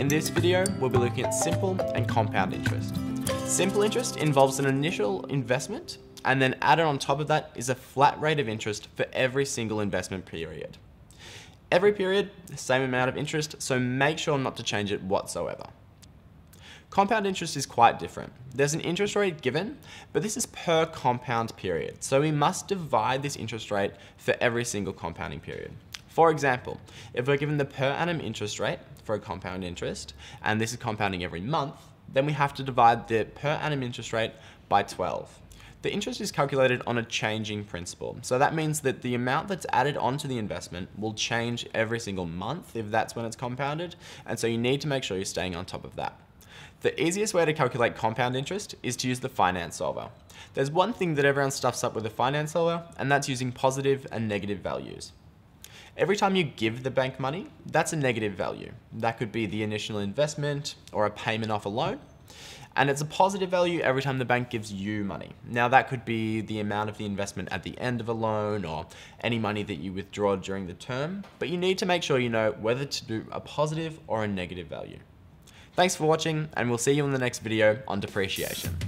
In this video, we'll be looking at simple and compound interest. Simple interest involves an initial investment, and then added on top of that is a flat rate of interest for every single investment period. Every period, the same amount of interest, so make sure not to change it whatsoever. Compound interest is quite different. There's an interest rate given, but this is per compound period. So we must divide this interest rate for every single compounding period. For example, if we're given the per annum interest rate for a compound interest, and this is compounding every month, then we have to divide the per annum interest rate by 12. The interest is calculated on a changing principle. So that means that the amount that's added onto the investment will change every single month if that's when it's compounded. And so you need to make sure you're staying on top of that. The easiest way to calculate compound interest is to use the finance solver. There's one thing that everyone stuffs up with the finance solver, and that's using positive and negative values. Every time you give the bank money, that's a negative value. That could be the initial investment or a payment off a loan. And it's a positive value every time the bank gives you money. Now that could be the amount of the investment at the end of a loan or any money that you withdraw during the term, but you need to make sure you know whether to do a positive or a negative value. Thanks for watching, and we'll see you in the next video on depreciation.